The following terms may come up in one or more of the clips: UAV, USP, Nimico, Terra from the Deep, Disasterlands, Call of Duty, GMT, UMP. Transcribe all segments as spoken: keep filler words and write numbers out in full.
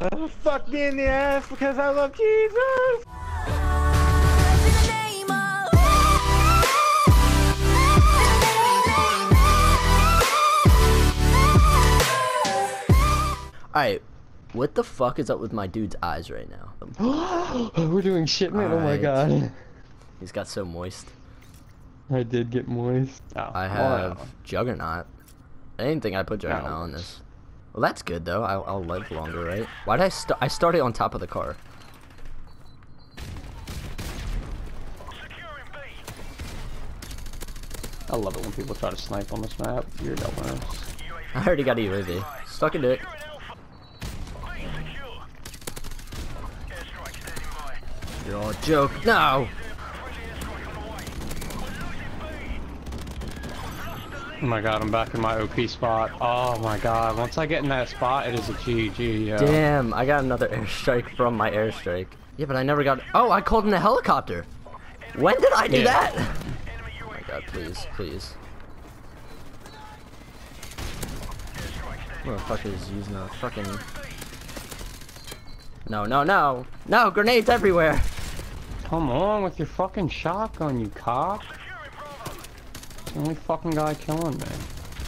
Uh, fuck me in the ass because I love Jesus. Alright, what the fuck is up with my dude's eyes right now? We're doing shipment, right. Oh my god. He's got so moist. I did get moist. Oh, I have wow. Juggernaut. I didn't think I put Juggernaut no. on this. Well, that's good though. I'll, I'll live longer, right? Why did I start? I started on top of the car. I love it when people try to snipe on this map. You're no worse. I already got U A V. Stuck into it. You're all a joke. No! Oh my god, I'm back in my O P spot. Oh my god, once I get in that spot, it is a G G, yo. Damn, I got another airstrike from my airstrike. Yeah, but I never got- Oh, I called in a helicopter! When did I do yeah. that? Oh my god, please, please. Motherfucker's using a fucking- No, no, no! No, grenades everywhere! Come on with your fucking shotgun, you cock! The only fucking guy killing me.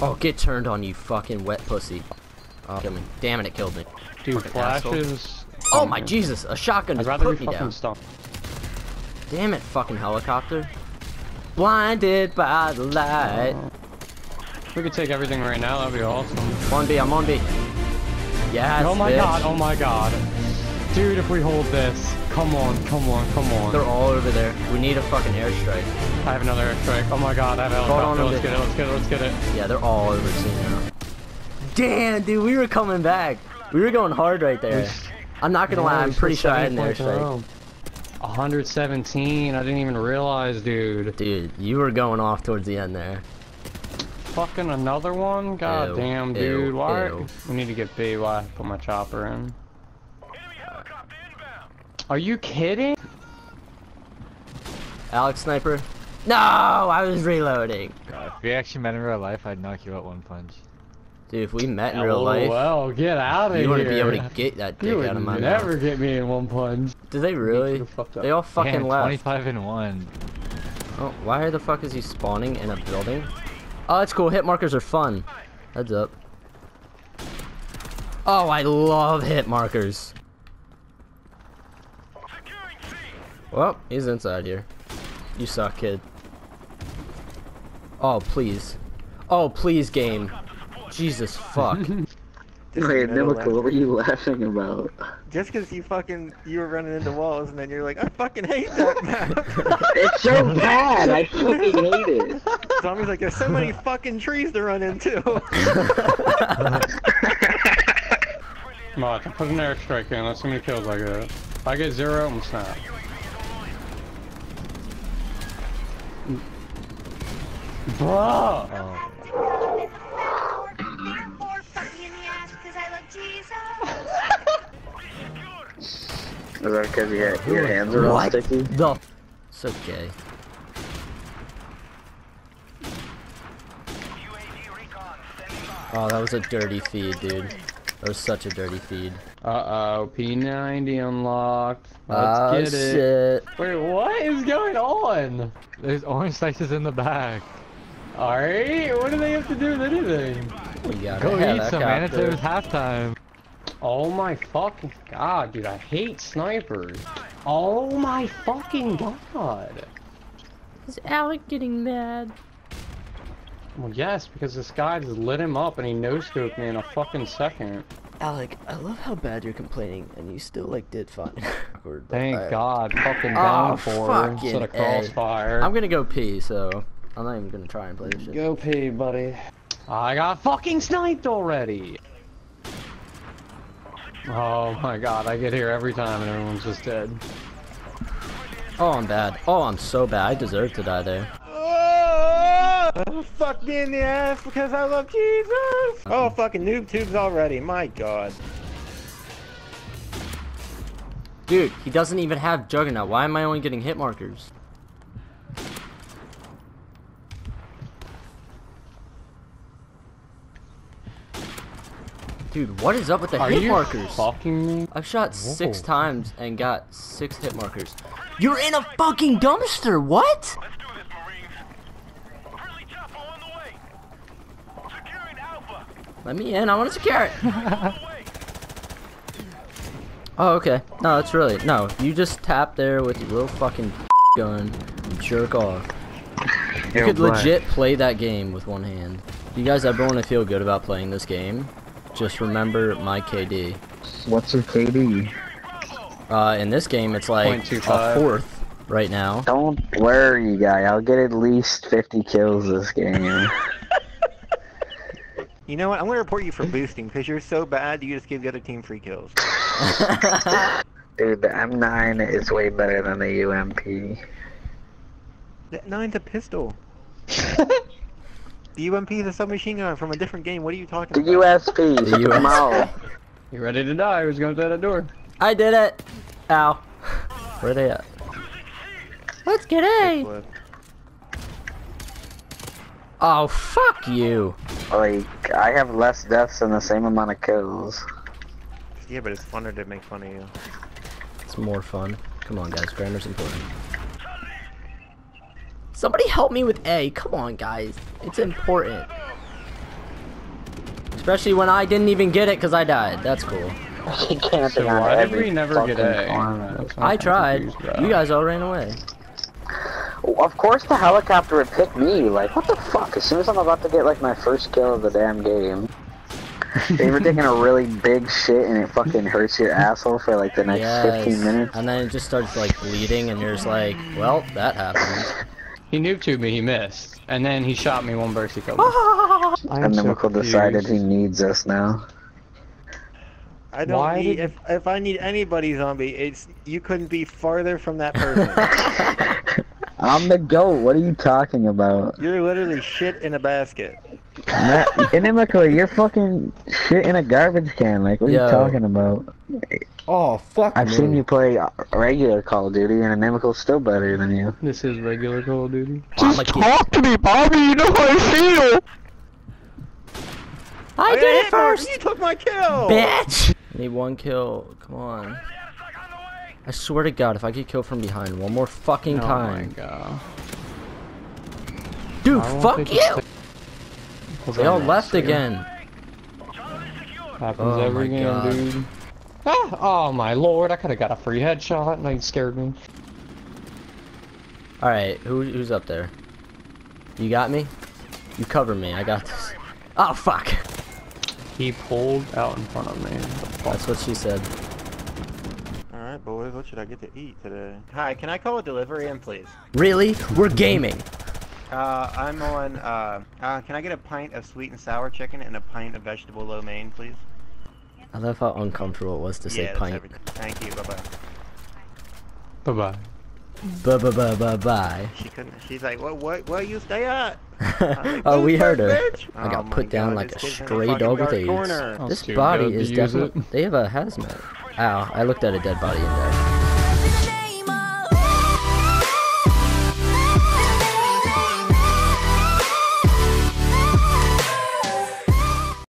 Oh, get turned on, you fucking wet pussy. Oh, kill me. Damn it, it killed me. Dude, flashes. Oh my Jesus, a shotgun just put me down. Damn it, fucking helicopter. Blinded by the light. We could take everything right now, that'd be awesome. One B, I'm on B. Yes, oh my bitch. god, oh my god. Dude, if we hold this, come on, come on, come on. They're all over there. We need a fucking airstrike. I have another airstrike. Oh my god, I have helicopter. Let's get it, let's get it, let's get it. Yeah, they're all over soon now. Damn, dude, we were coming back. We were going hard right there. I'm not gonna yeah, lie, I'm pretty sure I had an airstrike. one seventeen, I didn't even realize, dude. Dude, you were going off towards the end there. Fucking another one? God ew, damn, dude. Ew, why? Ew. We need to get B. Why? Put my chopper in. Are you kidding? Alex Sniper? No! I was reloading. God, if we actually met in real life, I'd knock you out one punch. Dude, if we met in real life... Well, get out of here. You wouldn't be able to get that dick out of my mouth. You would never get me in one punch. Did they really? They all fucking damn, left. twenty-five and one. Oh, why the fuck is he spawning in a building? Oh, that's cool. Hit markers are fun. Heads up. Oh, I love hit markers. Well, he's inside here. You suck, kid. Oh, please. Oh, please, game. Jesus fuck. Wait, Nimico, what were you laughing about? Just because you fucking, you were running into walls and then you're like, I fucking hate that map. It's so bad, I fucking hate it. Zombie's like, there's so many fucking trees to run into. Come on, put an airstrike in, that's how many kills I get. If I get zero, I'm snap. Bro! Oh. Is that because your, your hands are all sticky? No. It's okay. Oh, that was a dirty feed, dude. That was such a dirty feed. Uh-oh, P ninety unlocked. Let's oh, get it. Shit. Wait, what is going on? There's orange slices in the back. Alright, what do they have to do with anything? Go eat some, man. It's halftime. Oh my fucking god, dude. I hate snipers. Oh my fucking god. Is Alec getting mad? Well, yes, because this guy just lit him up and he no-scoped me in a fucking second. Alec, I love how bad you're complaining, and you still, like, did fun. Thank I... god. Fucking down oh, for instead of crossfire. I'm gonna go pee, so... I'm not even gonna try and play this shit. Go pee, buddy. I got fucking sniped already! Oh my god, I get here every time and everyone's just dead. Oh, I'm bad. Oh, I'm so bad. I deserve to die there. Oh, fuck me in the ass because I love Jesus! Oh, fucking noob tubes already. My god. Dude, he doesn't even have Juggernaut. Why am I only getting hit markers? Dude, what is up with the Are hit you markers? Fucking... I've shot six Whoa. times and got six hit markers. You're in a fucking dumpster. What? Let's do this, Marines. Really tough on the way. Securing Alpha. Let me in. I want to secure it. Oh, okay. No, it's really no. You just tap there with your little fucking gun and jerk off. You could legit play that game with one hand. You guys ever want to feel good about playing this game? Just remember my K D. What's your K D? Uh, in this game, it's like a fourth right now. Don't worry, guy. I'll get at least fifty kills this game. You know what? I'm gonna report you for boosting because you're so bad. You just give the other team free kills. Dude, the M nine is way better than the U M P. That nine's a pistol. The U M P is a submachine gun from a different game. What are you talking the about? U S P. The U S P. You're ready to die. Who's going through that door? I did it. Ow. Where are they at? Let's get A. Oh, fuck you. Like, I have less deaths and the same amount of kills. Yeah, but it's funner to make fun of you. It's more fun. Come on, guys. Grammar's important. Somebody help me with A. Come on, guys. It's important. Especially when I didn't even get it because I died. That's cool. Can't so why did we never get A? I tried. You guys all ran away. Well, of course the helicopter would pick me. Like, what the fuck? As soon as I'm about to get, like, my first kill of the damn game. They were taking a really big shit and it fucking hurts your asshole for, like, the next yes. fifteen minutes. And then it just starts, like, bleeding and you're just like, well, that happened. He nuked to me, he missed. And then he shot me one burst, he killed me. And then Michael decided he needs us now. I don't Why need- did... if, if I need anybody, zombie, it's- you couldn't be farther from that person. I'm the GOAT, what are you talking about? You're literally shit in a basket. Inimical, you're fucking shit in a garbage can, like, what are Yo. you talking about? Oh, fuck I've me. seen you play regular Call of Duty, and Inimical's still better than you. This is regular Call of Duty. Just like talk it. to me, Bobby, you know how I feel! I, I did it first! You took my kill! Bitch! I need one kill, come on. I swear to God, if I get killed from behind one more fucking oh time. My God. Dude, fuck you! They all left here. again. Happens oh every game, God. dude. Ah, oh my lord, I could have got a free headshot and it scared me. Alright, who, who's up there? You got me? You cover me, I got this. Oh, fuck! He pulled out in front of me. That's what she said. Alright, boys, what should I get to eat today? Hi, can I call a delivery in, please? Really? We're gaming! Uh, I'm on, uh, uh, can I get a pint of sweet and sour chicken and a pint of vegetable lo mein, please? I love how uncomfortable it was to say yeah, pint. Thank you, bye-bye. Bye-bye. Bye-bye-bye-bye-bye. She couldn't, she's like, what, what, where you stay at? Like, oh, we heard her. Bitch? I got oh put down God, like a stray dog with AIDS. Corner. This body is definitely, they have a hazmat. Ow, I looked at a dead body in there.